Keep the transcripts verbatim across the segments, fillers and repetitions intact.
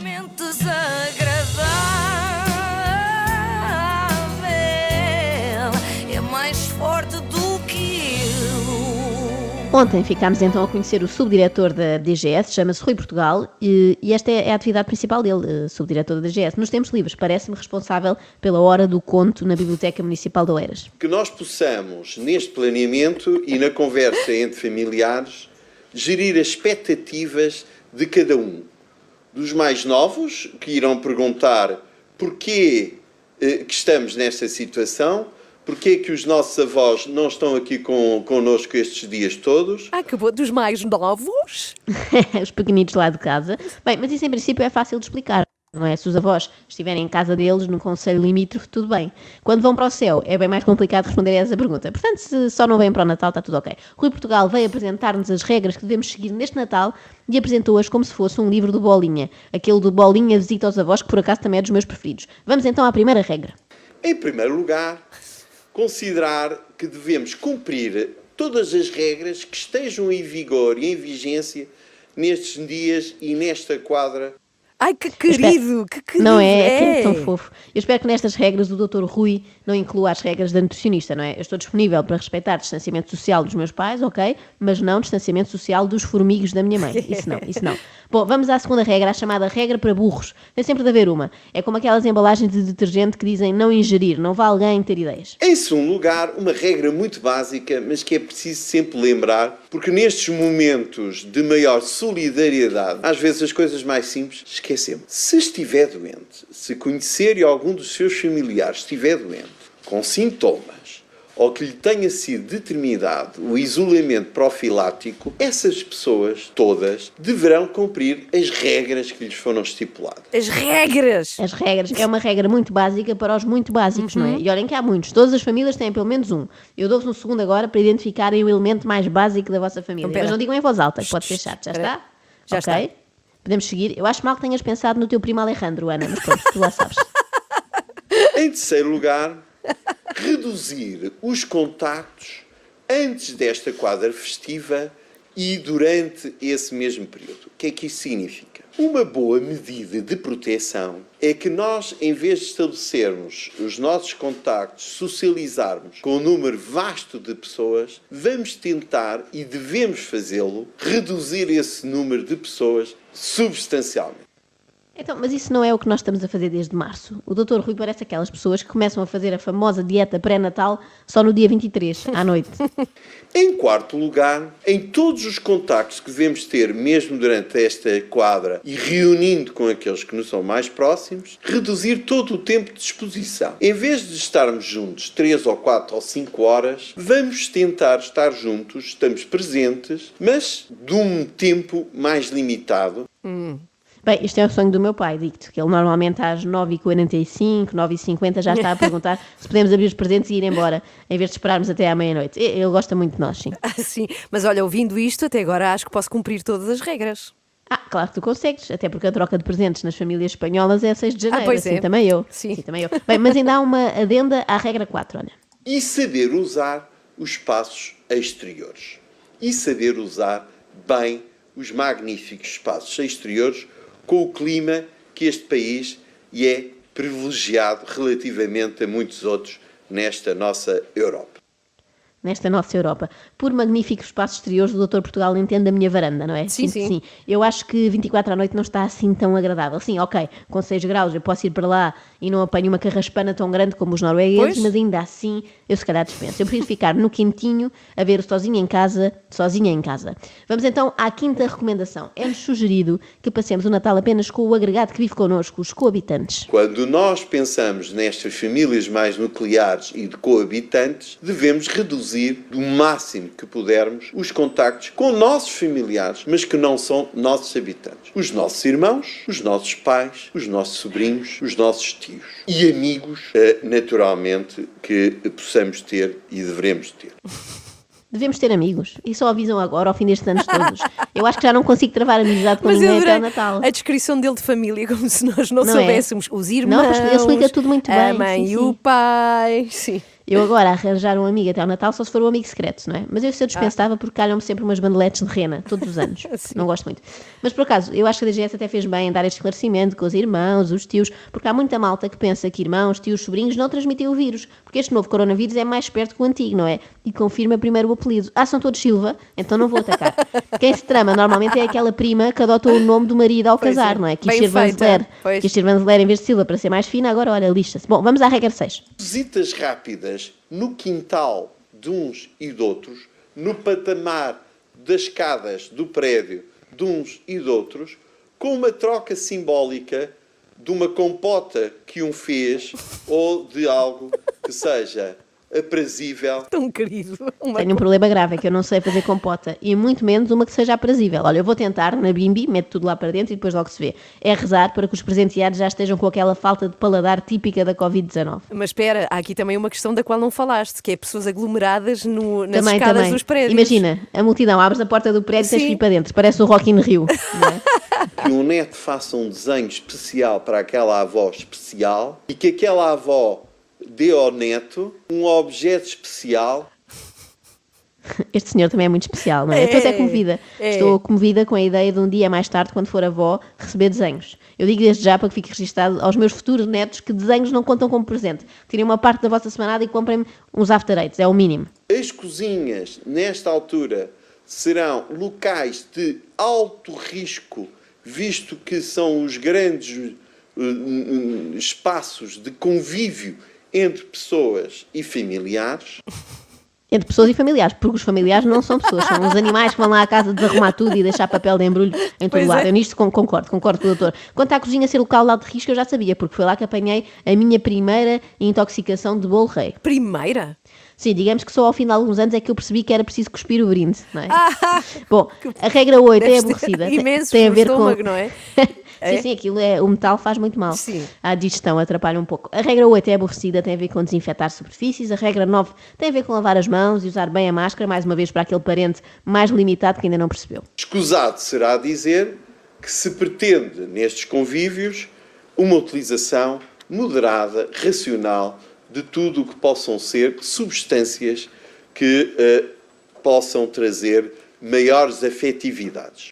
Extremamente desagradável, é mais forte do que eu. Ontem ficámos então a conhecer o subdiretor da D G S, chama-se Rui Portugal, e, e esta é a atividade principal dele, subdiretor da D G S. Nos tempos livres, parece-me responsável pela hora do conto na Biblioteca Municipal do Oeiras. Que nós possamos, neste planeamento e na conversa entre familiares, gerir as expectativas de cada um. Dos mais novos, que irão perguntar porquê eh, que estamos nesta situação, porquê que os nossos avós não estão aqui com, connosco estes dias todos. Acabou dos mais novos? Os pequenitos lá de casa. Bem, mas isso em princípio é fácil de explicar, não é? Se os avós estiverem em casa deles, no concelho limítrofe, tudo bem. Quando vão para o céu, é bem mais complicado responder a essa pergunta. Portanto, se só não vêm para o Natal, está tudo ok. Rui Portugal veio apresentar-nos as regras que devemos seguir neste Natal e apresentou-as como se fosse um livro do Bolinha. Aquele do Bolinha Visita aos Avós, que por acaso também é dos meus preferidos. Vamos então à primeira regra. Em primeiro lugar, considerar que devemos cumprir todas as regras que estejam em vigor e em vigência nestes dias e nesta quadra. Ai, que querido, espero... que querido. Não é? É tão fofo. Eu espero que nestas regras o doutor Rui não inclua as regras da nutricionista, não é? Eu estou disponível para respeitar o distanciamento social dos meus pais, ok? Mas não o distanciamento social dos formigos da minha mãe. Isso não, isso não. Bom, vamos à segunda regra, a chamada regra para burros. Tem sempre de haver uma. É como aquelas embalagens de detergente que dizem não ingerir, não vá alguém ter ideias. Em segundo lugar, uma regra muito básica, mas que é preciso sempre lembrar, porque nestes momentos de maior solidariedade, às vezes as coisas mais simples esquecemos. Se estiver doente, se conhecer e algum dos seus familiares estiver doente, com sintomas, ou que lhe tenha sido determinado o isolamento profilático, essas pessoas todas deverão cumprir as regras que lhes foram estipuladas. As regras! As regras. É uma regra muito básica para os muito básicos, uhum. Não é? E olhem que há muitos. Todas as famílias têm pelo menos um. Eu dou-vos um segundo agora para identificarem o elemento mais básico da vossa família. Não, mas não digam em voz alta, que pode ser chato. Já está? Já okay. Está. Podemos seguir? Eu acho mal que tenhas pensado no teu primo Alejandro, Ana, mas pronto, tu lá sabes. Em terceiro lugar, reduzir os contactos antes desta quadra festiva e durante esse mesmo período. O que é que isso significa? Uma boa medida de proteção é que nós, em vez de estabelecermos os nossos contactos, socializarmos com um número vasto de pessoas, vamos tentar, e devemos fazê-lo, reduzir esse número de pessoas substancialmente. Então, mas isso não é o que nós estamos a fazer desde março. O doutor Rui parece aquelas pessoas que começam a fazer a famosa dieta pré-natal só no dia vinte e três, à noite. Em quarto lugar, em todos os contactos que devemos ter, mesmo durante esta quadra, e reunindo com aqueles que nos são mais próximos, reduzir todo o tempo de exposição. Em vez de estarmos juntos três ou quatro ou cinco horas, vamos tentar estar juntos, estamos presentes, mas de um tempo mais limitado. Hum. Bem, isto é o sonho do meu pai, Dicto, que ele normalmente às nove e quarenta e cinco, nove e cinquenta já está a perguntar se podemos abrir os presentes e ir embora, em vez de esperarmos até à meia-noite. Ele gosta muito de nós, sim. Ah, sim, mas olha, ouvindo isto, até agora acho que posso cumprir todas as regras. Ah, claro que tu consegues, até porque a troca de presentes nas famílias espanholas é a seis de janeiro, ah, pois assim, é. Também eu. Sim. Assim também eu. Bem, mas ainda há uma adenda à regra quatro, olha. E saber usar os espaços exteriores. E saber usar bem os magníficos espaços exteriores com o clima que este país e é privilegiado relativamente a muitos outros nesta nossa Europa. Nesta nossa Europa. Por magníficos espaços exteriores, o doutor Portugal entende a minha varanda, não é? Sim, sim, sim. Eu acho que vinte e quatro à noite não está assim tão agradável. Sim, ok, com seis graus eu posso ir para lá e não apanho uma carraspana tão grande como os noruegueses, pois? Mas ainda assim eu se calhar dispenso. Eu prefiro ficar no quentinho, a ver sozinha em casa, sozinha em casa. Vamos então à quinta recomendação. É-nos sugerido que passemos o Natal apenas com o agregado que vive connosco, os coabitantes. Quando nós pensamos nestas famílias mais nucleares e de coabitantes, devemos reduzir do máximo que pudermos os contactos com nossos familiares, mas que não são nossos habitantes. Os nossos irmãos, os nossos pais, os nossos sobrinhos, os nossos tios e amigos, naturalmente, que possamos ter e devemos ter. Devemos ter amigos. E só avisam agora, ao fim destes anos todos. Eu acho que já não consigo travar amizade com mas ninguém até o Natal. A descrição dele de família, como se nós não, não soubéssemos. É? Os irmãos, não, ele explica tudo muito a bem. A mãe sim, e sim. O pai, sim. Eu agora arranjar um amigo até ao Natal, só se for um amigo secreto, não é? Mas eu, se eu dispensava, ah. porque calham-me sempre umas bandeletes de rena, todos os anos. Não gosto muito. Mas, por acaso, eu acho que a D G S até fez bem em dar este esclarecimento com os irmãos, os tios, porque há muita malta que pensa que irmãos, tios, sobrinhos não transmitem o vírus, porque este novo coronavírus é mais esperto que o antigo, não é? E confirma primeiro o apelido. Ah, são todos Silva? Então não vou atacar. Quem se trama, normalmente, é aquela prima que adotou o nome do marido ao pois casar, é. não é? Quis ser Vanzeler. Quis ser Vanzeler em vez de Silva, para ser mais fina, agora, olha, lixa-se. Bom, vamos à regra seis. Visitas rápidas no quintal de uns e de outros, no patamar das escadas do prédio de uns e de outros, com uma troca simbólica de uma compota que um fez ou de algo que seja aprazível. Tão querido. Uma... Tenho um problema grave, é que eu não sei fazer compota e muito menos uma que seja aprazível. Olha, eu vou tentar na Bimbi, meto tudo lá para dentro e depois logo se vê. É rezar para que os presenteados já estejam com aquela falta de paladar típica da covid dezanove. Mas espera, há aqui também uma questão da qual não falaste, que é pessoas aglomeradas no, nas também, escadas também. dos prédios. Imagina, a multidão, abres a porta do prédio e tens que ir para dentro. Parece o Rock in Rio. É? Que um neto faça um desenho especial para aquela avó especial e que aquela avó dê ao neto um objeto especial. Este senhor também é muito especial, não é? é Estou até comovida. É. Estou comovida com a ideia de um dia mais tarde, quando for avó, receber desenhos. Eu digo desde já, para que fique registado aos meus futuros netos, que desenhos não contam como presente. Tirem uma parte da vossa semanada e comprem-me uns after eights, é o mínimo. As cozinhas, nesta altura, serão locais de alto risco, visto que são os grandes uh, espaços de convívio entre pessoas e familiares. Entre pessoas e familiares, porque os familiares não são pessoas, são uns animais que vão lá à casa desarrumar tudo e deixar papel de embrulho em todo pois lado. É. Eu nisto concordo, concordo com o doutor. Quanto à cozinha ser local de alto risco, eu já sabia, porque foi lá que apanhei a minha primeira intoxicação de bolo rei. Primeira? Sim, digamos que só ao fim de alguns anos é que eu percebi que era preciso cuspir o brinde, não é? Ah, Bom, a regra oito é aborrecida. Imenso tem, tem a ver estômago, com... não é? É? Sim, sim, aquilo é, o metal faz muito mal. Sim. A digestão atrapalha um pouco. A regra oito é aborrecida, tem a ver com desinfetar superfícies. A regra nove tem a ver com lavar as mãos e usar bem a máscara, mais uma vez para aquele parente mais limitado que ainda não percebeu. Escusado será dizer que se pretende, nestes convívios, uma utilização moderada, racional, de tudo o que possam ser substâncias que uh, possam trazer maiores afetividades.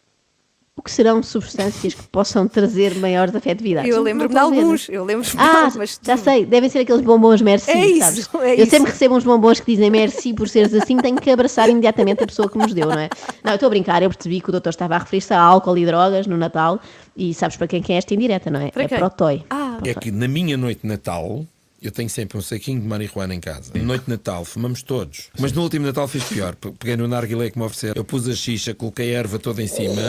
O que serão substâncias que possam trazer maiores afetividades? Eu lembro-me de alguns. Eu lembro-me de ah, alguns, já sei. Devem ser aqueles bombons Merci, é isso, sabes? É eu isso. sempre recebo uns bombons que dizem Merci por seres assim, tenho que abraçar imediatamente a pessoa que nos deu, não é? Não, eu estou a brincar. Eu percebi que o doutor estava a referir-se a álcool e drogas no Natal e sabes para quem é esta indireta, não é? Para é para o Toy. Ah. É que na minha noite de Natal... Eu tenho sempre um saquinho de marihuana em casa. Sim. Noite de Natal, fumamos todos. Mas no último Natal fiz pior. Peguei no narguilé que me ofereceram. Eu pus a xixa, coloquei a erva toda em cima.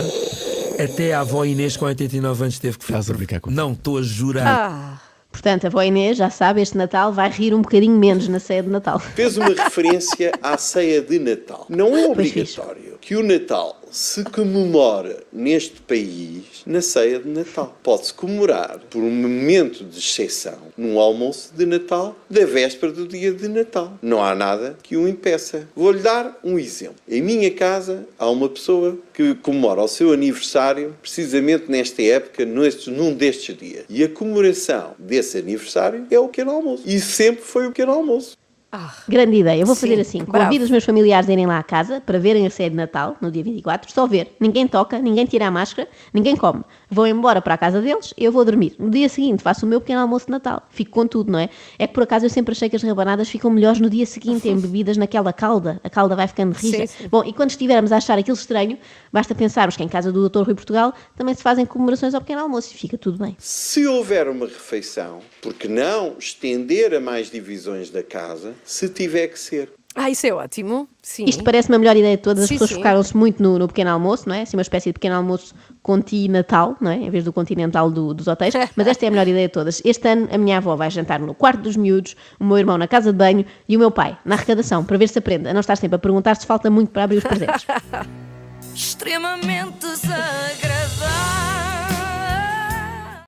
Até a avó Inês com oitenta e nove anos teve que fazer. Estás a brincar com... Não, estou a jurar. Ah. Portanto, a avó Inês, já sabe, este Natal vai rir um bocadinho menos na ceia de Natal. Fez uma referência à ceia de Natal. Não é obrigatório que o Natal se comemora neste país na ceia de Natal. Pode-se comemorar por um momento de exceção num almoço de Natal, da véspera do dia de Natal. Não há nada que o impeça. Vou-lhe dar um exemplo. Em minha casa há uma pessoa que comemora o seu aniversário precisamente nesta época, neste, num destes dias. E a comemoração desse aniversário é o pequeno almoço. E sempre foi o pequeno almoço. Ah, grande ideia, eu vou sim, fazer assim. Bravo. Convido os meus familiares a irem lá à casa para verem a ceia de Natal no dia vinte e quatro, só ver, ninguém toca, ninguém tira a máscara, ninguém come, vão embora para a casa deles, eu vou dormir, no dia seguinte faço o meu pequeno almoço de Natal, fico com tudo, não é? É que por acaso eu sempre achei que as rabanadas ficam melhores no dia seguinte em bebidas naquela calda, a calda vai ficando rija. Sim, sim. Bom, e quando estivermos a achar aquilo estranho, basta pensarmos que em casa do doutor Rui Portugal também se fazem comemorações ao pequeno almoço e fica tudo bem. Se houver uma refeição, porque não estender a mais divisões da casa, se tiver que ser. Ah, isso é ótimo. Sim. Isto parece-me a melhor ideia de todas. As sim, pessoas focaram-se muito no, no pequeno almoço, não é? Assim, uma espécie de pequeno almoço continental, não é? Em vez do continental do, dos hotéis. Mas esta é a melhor ideia de todas. Este ano a minha avó vai jantar no quarto dos miúdos, o meu irmão na casa de banho e o meu pai na arrecadação, para ver se aprende a não estar sempre a perguntar se falta muito para abrir os presentes. Extremamente desagradável.